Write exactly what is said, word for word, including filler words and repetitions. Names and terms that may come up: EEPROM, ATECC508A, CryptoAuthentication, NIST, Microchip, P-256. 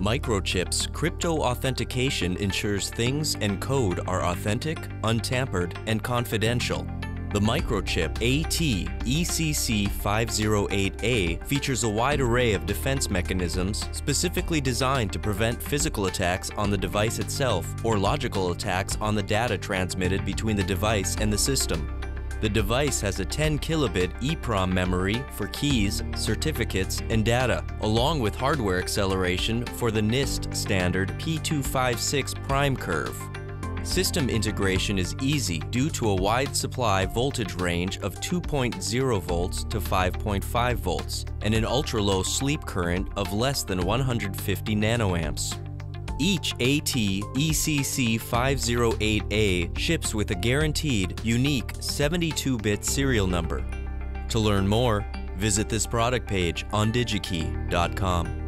Microchip's crypto-authentication ensures things and code are authentic, untampered, and confidential. The Microchip A T E C C five oh eight A features a wide array of defense mechanisms specifically designed to prevent physical attacks on the device itself or logical attacks on the data transmitted between the device and the system. The device has a ten kilobit EEPROM memory for keys, certificates, and data, along with hardware acceleration for the NIST standard P two fifty-six prime curve. System integration is easy due to a wide supply voltage range of two point oh volts to five point five volts and an ultra-low sleep current of less than one hundred fifty nanoamps. Each A T E C C five oh eight A ships with a guaranteed, unique seventy-two bit serial number. To learn more, visit this product page on Digi Key dot com.